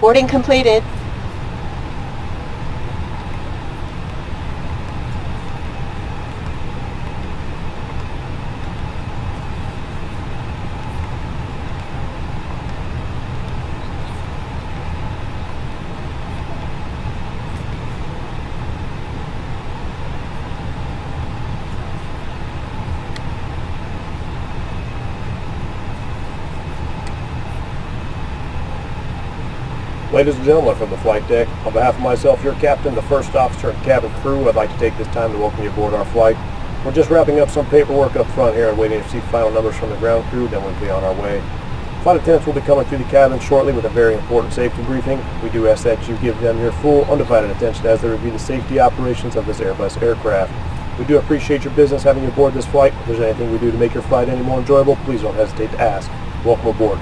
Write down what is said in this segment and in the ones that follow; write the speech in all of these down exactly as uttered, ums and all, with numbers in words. Boarding completed. Ladies and gentlemen, from the flight deck, on behalf of myself, your captain, the first officer, and cabin crew, I'd like to take this time to welcome you aboard our flight. We're just wrapping up some paperwork up front here and waiting to see final numbers from the ground crew, then we'll be on our way. Flight attendants will be coming through the cabin shortly with a very important safety briefing. We do ask that you give them your full, undivided attention as they review the safety operations of this Airbus aircraft. We do appreciate your business having you aboard this flight. If there's anything we do to make your flight any more enjoyable, please don't hesitate to ask. Welcome aboard.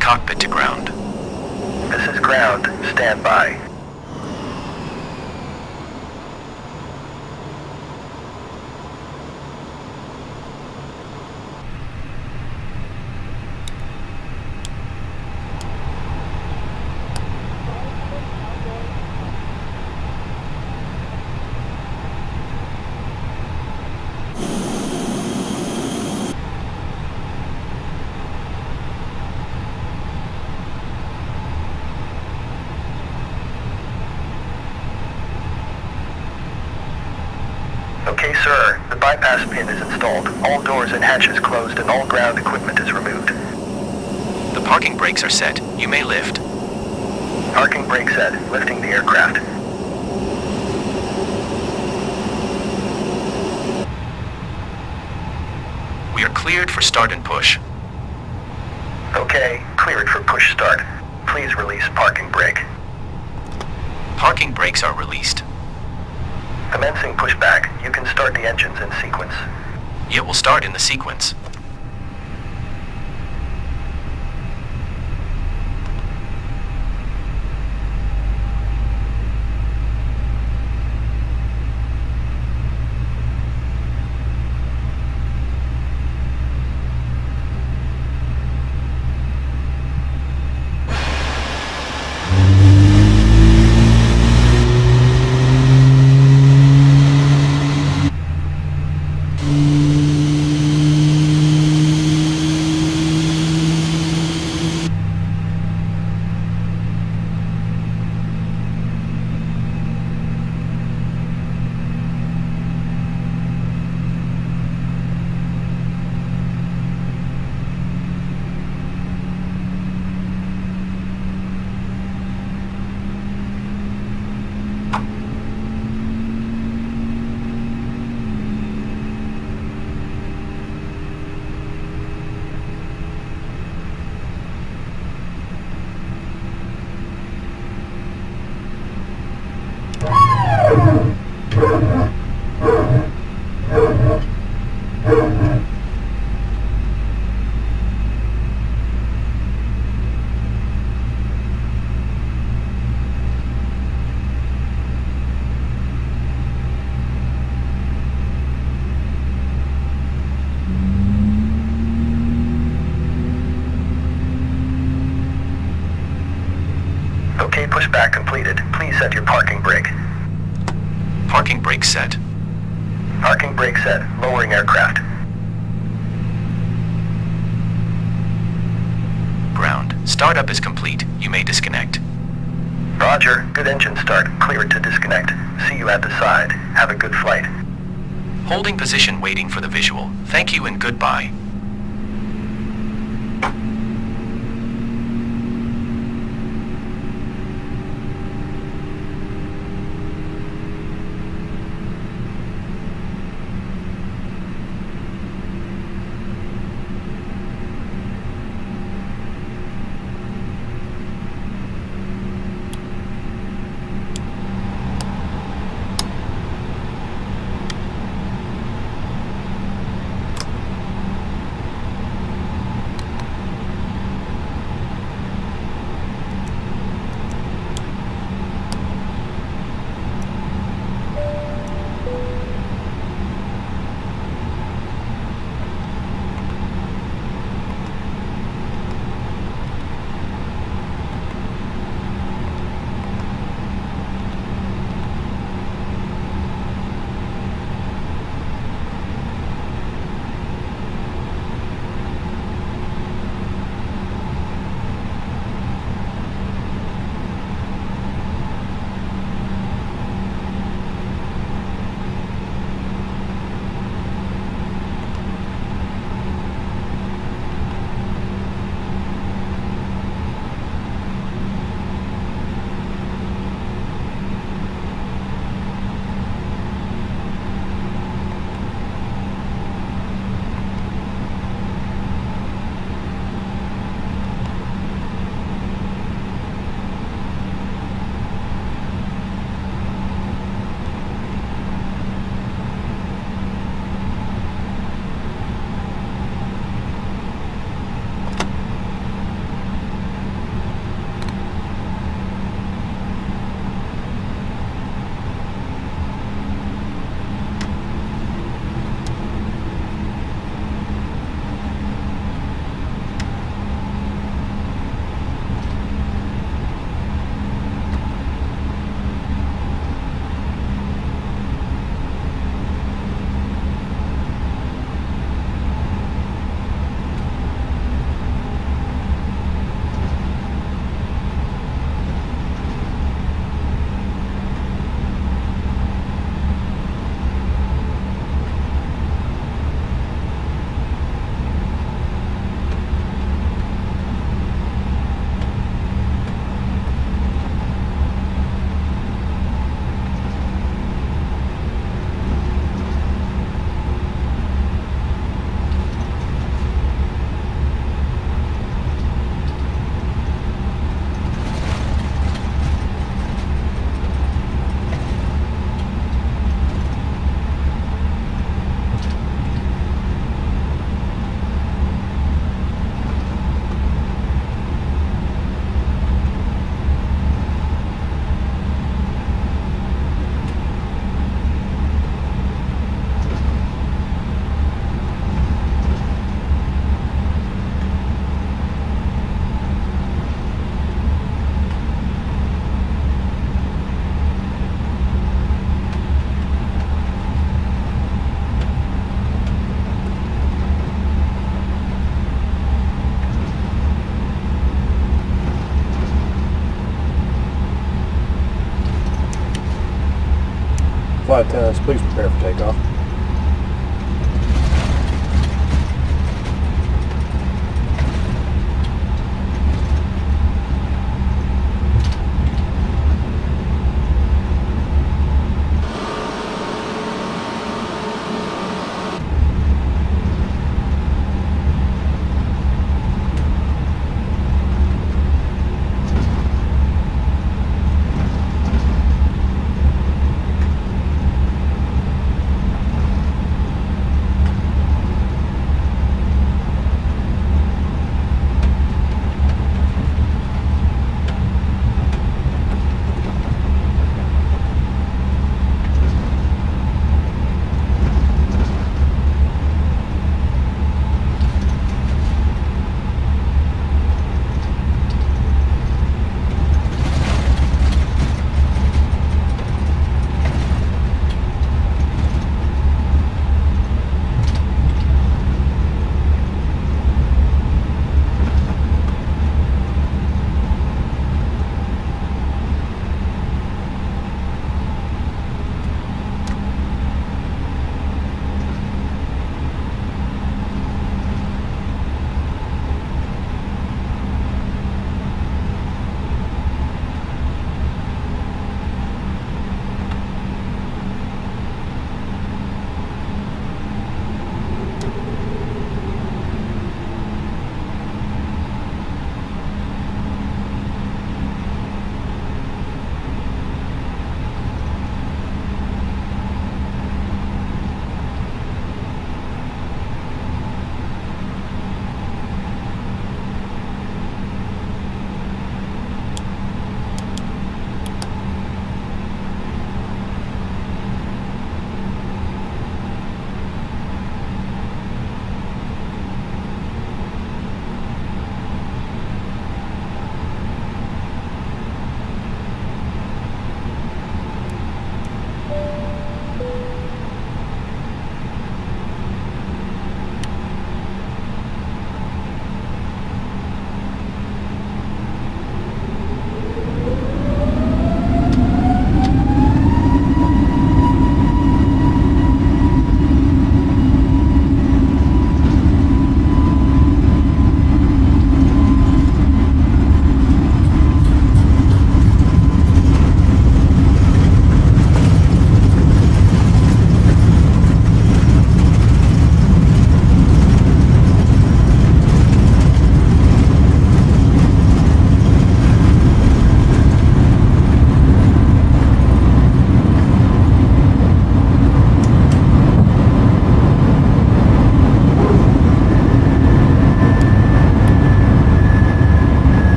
Cockpit to ground. This is ground. Stand by. Okay, sir. The bypass pin is installed. All doors and hatches closed and all ground equipment is removed. The parking brakes are set. You may lift. Parking brake set. Lifting the aircraft. We are cleared for start and push. Okay, cleared for push start. Please release parking brake. Parking brakes are released. Commencing pushback. You can start the engines in sequence. It will start in the sequence. Pushback completed. Please set your parking brake. Parking brake set. Parking brake set. Lowering aircraft. Ground. Startup is complete. You may disconnect. Roger. Good engine start. Cleared to disconnect. See you at the side. Have a good flight. Holding position waiting for the visual. Thank you and goodbye. five tons, please prepare for takeoff.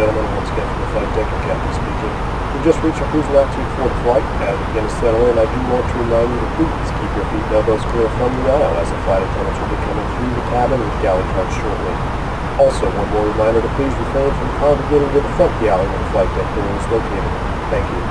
gentlemen, once again from the flight deck, and Captain speaking. We've just reached our cruising altitude for the flight. As we begin to settle in, I do want to remind you to please keep your feet and elbows clear from the aisle, as the flight attendants will be coming through the cabin with galley carts shortly. Also, one more reminder to please refrain from congregating to the front galley where the flight deck door is located. Thank you.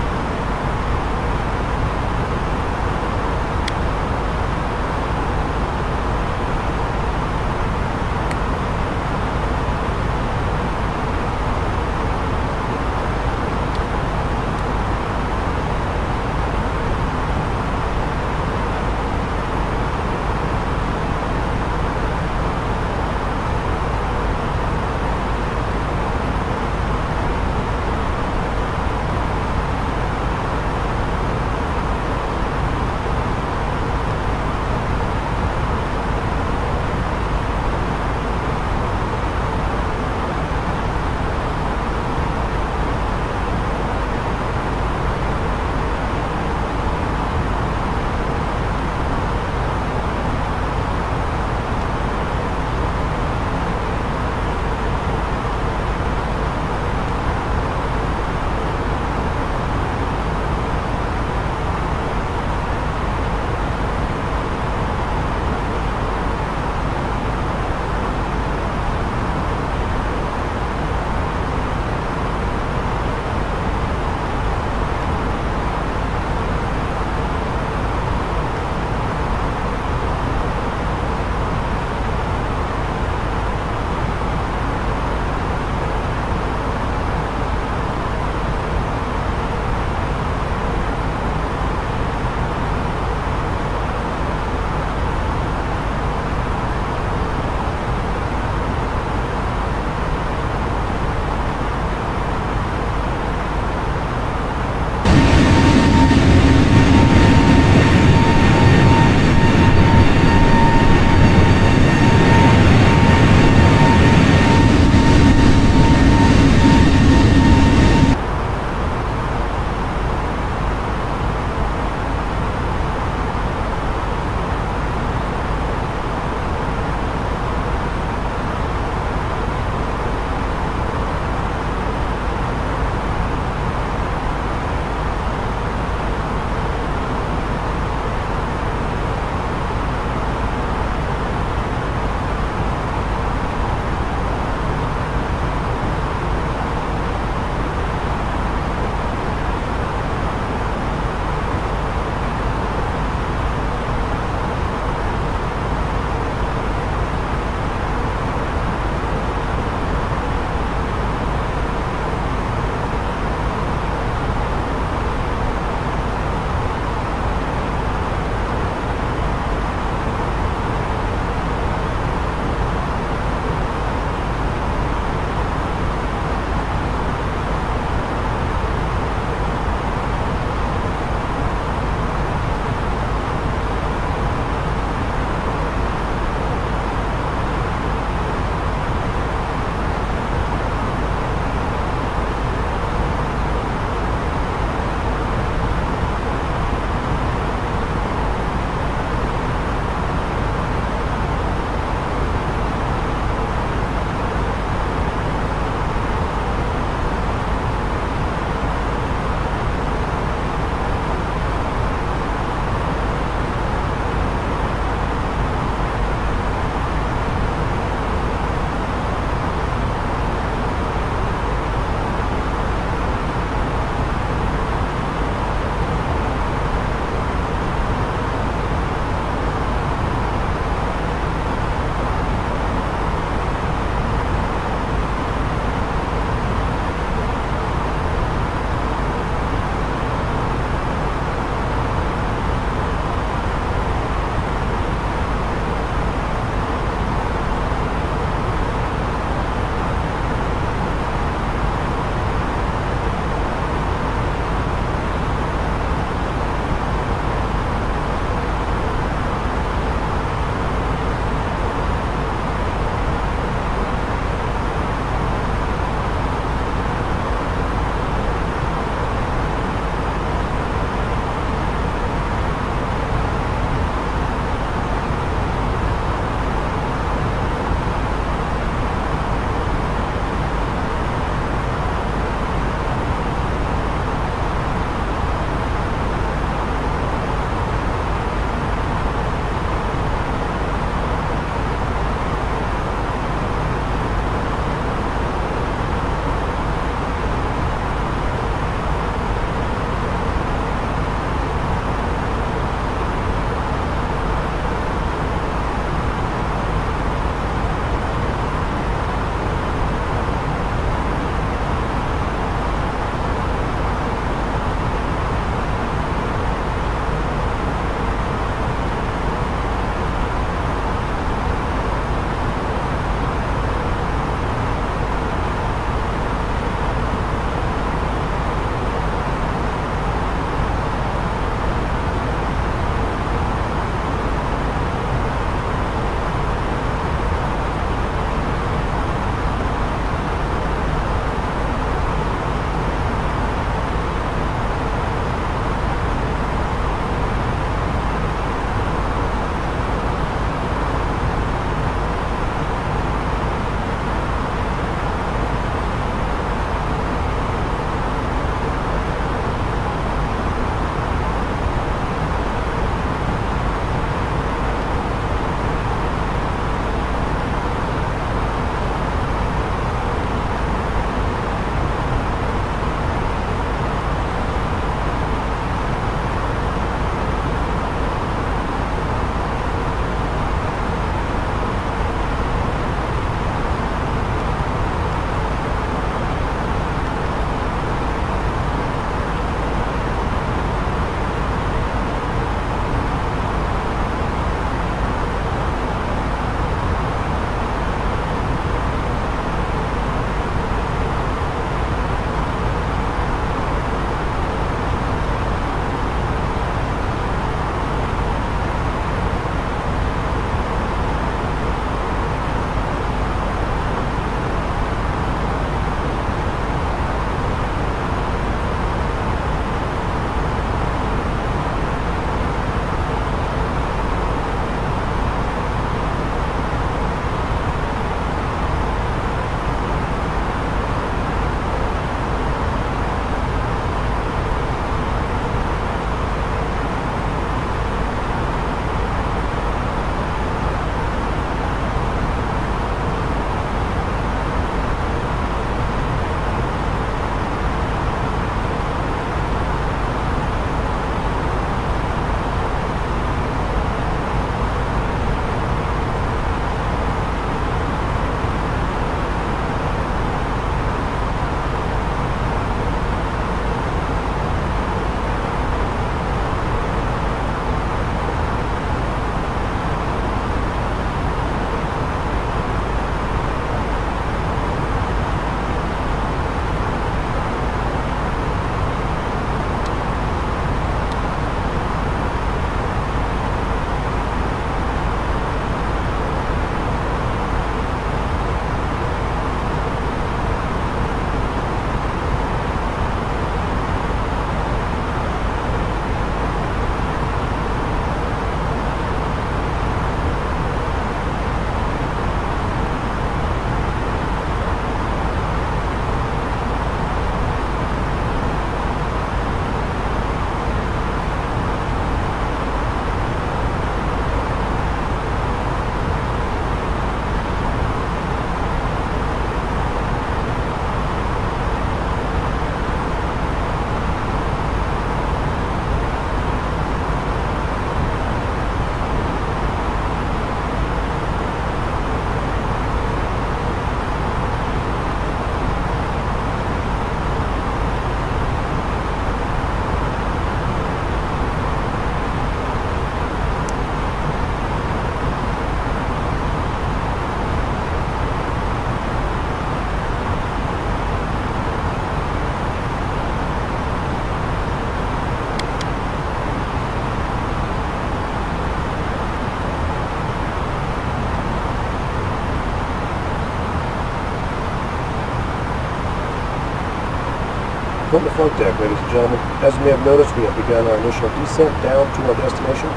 From the flight deck, ladies and gentlemen, as you may have noticed, we have begun our initial descent down to our destination.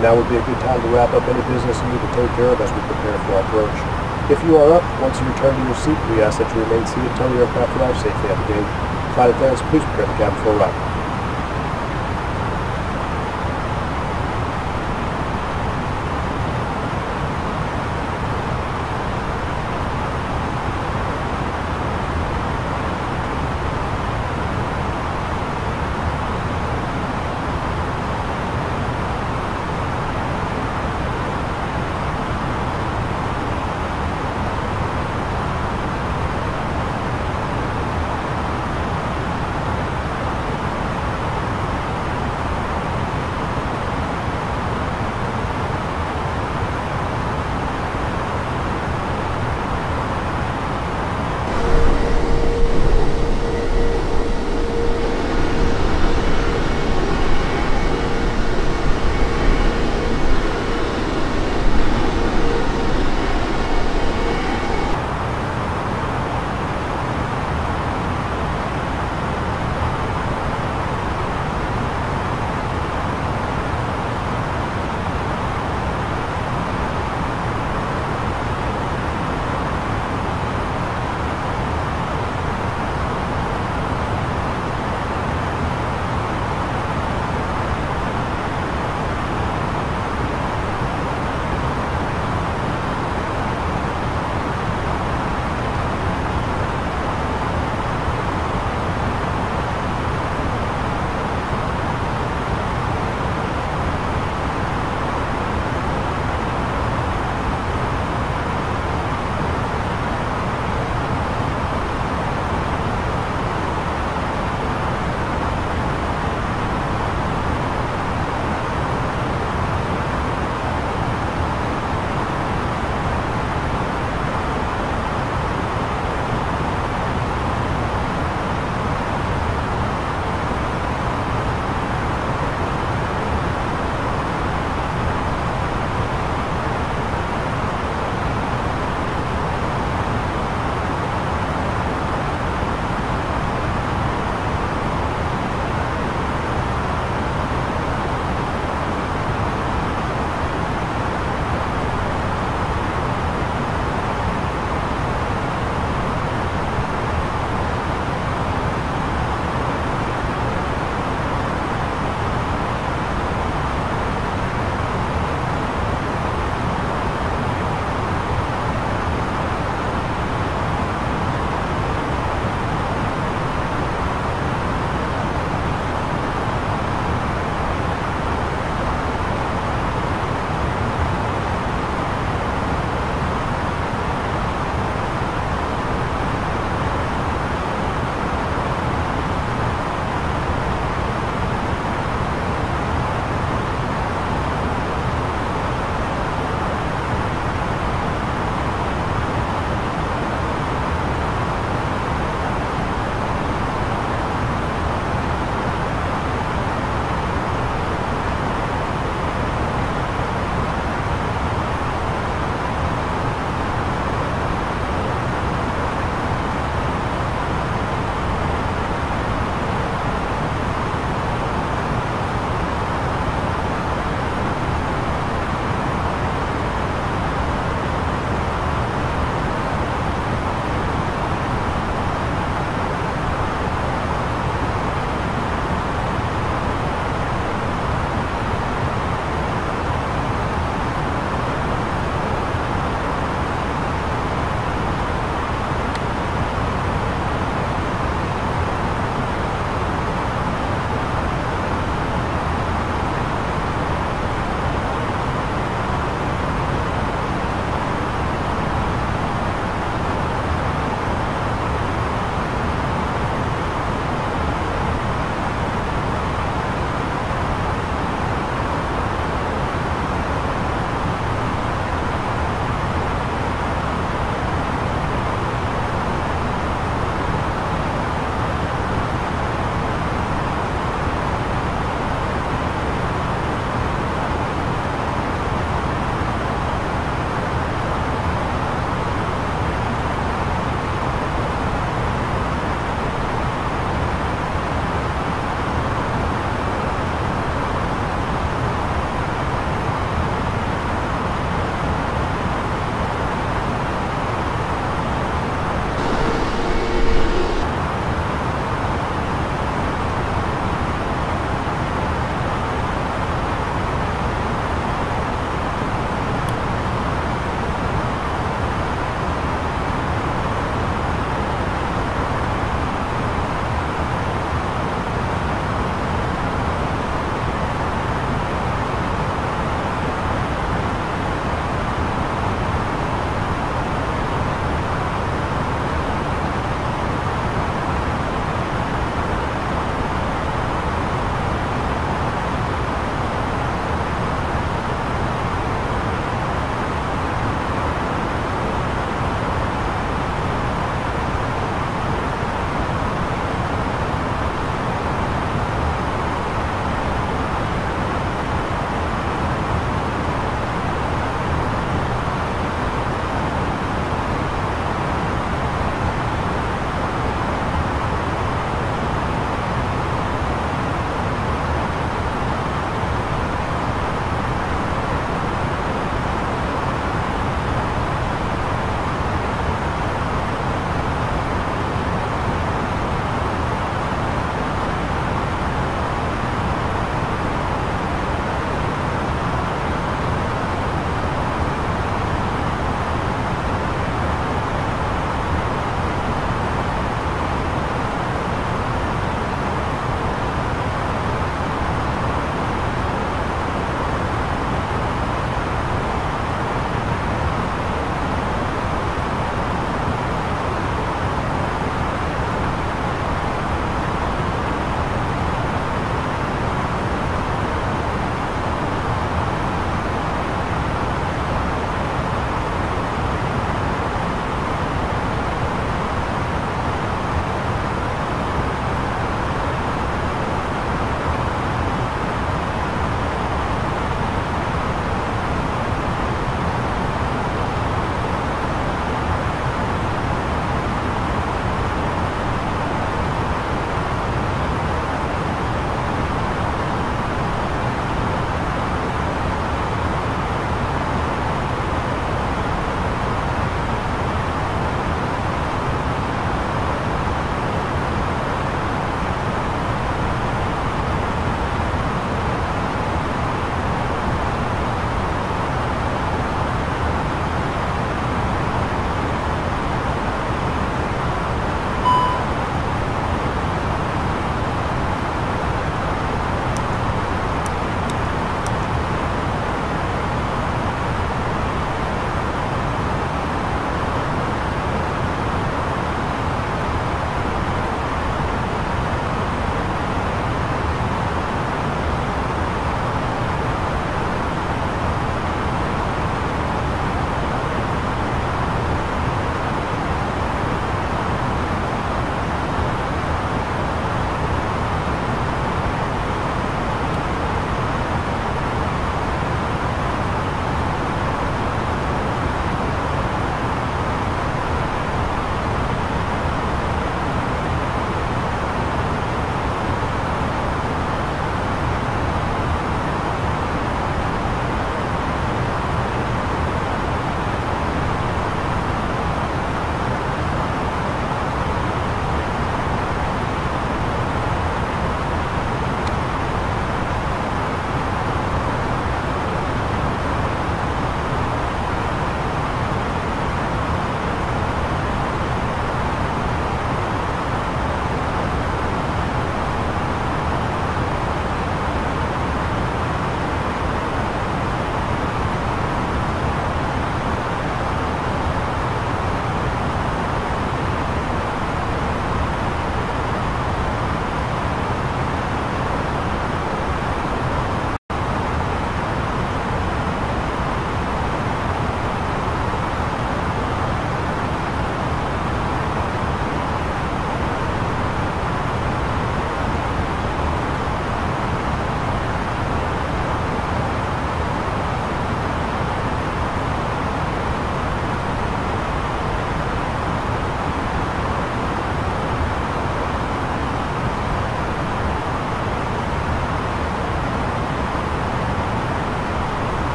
Now would be a good time to wrap up any business you need to take care of as we prepare for our approach. If you are up, once you return to your seat, we ask that you remain seated until the aircraft arrives safely at the gate. Flight attendants, please prepare the cabin for a ride.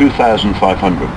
two thousand five hundred.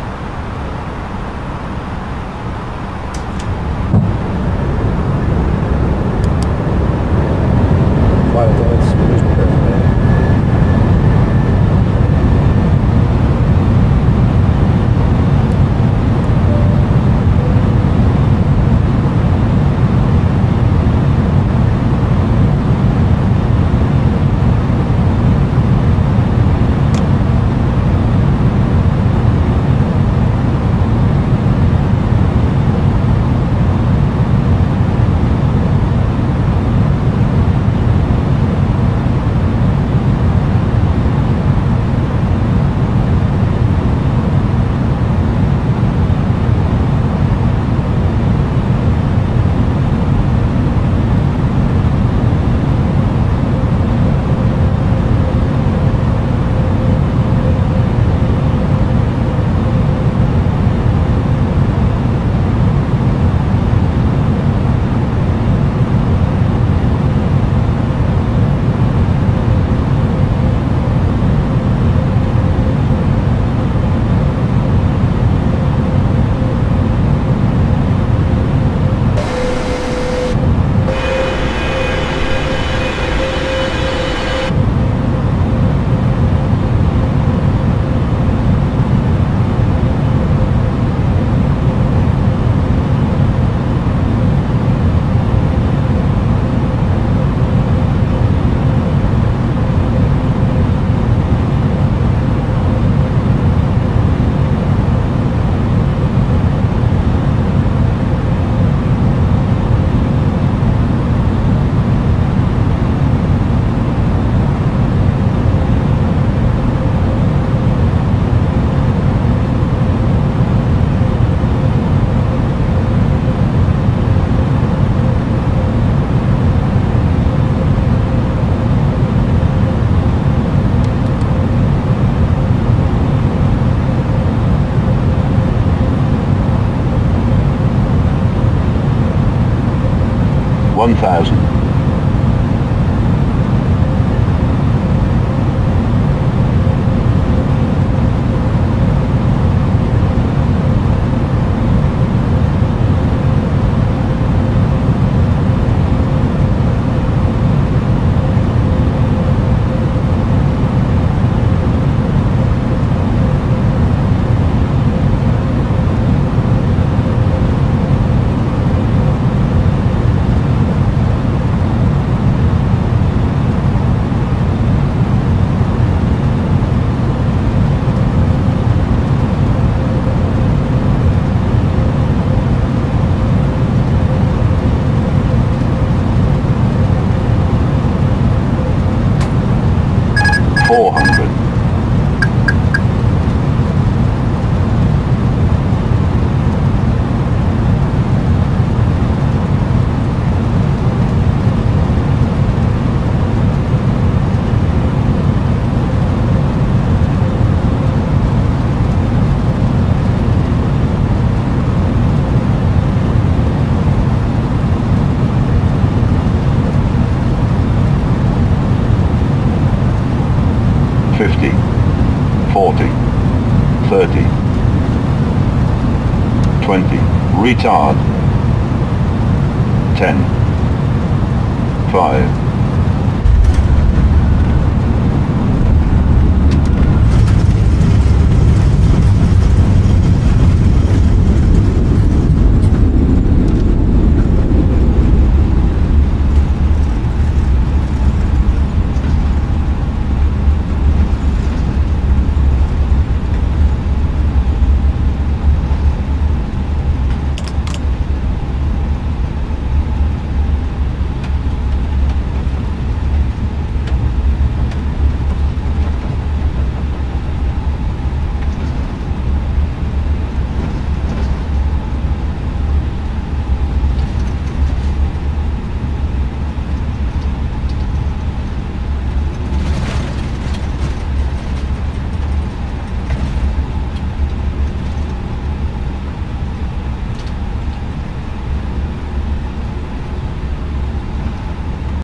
one thousand. fifty, forty, thirty, twenty, retard, ten, five,